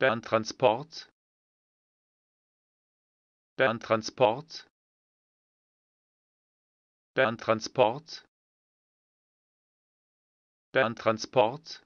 Bahntransport, Bahntransport, Bahntransport, Bahntransport.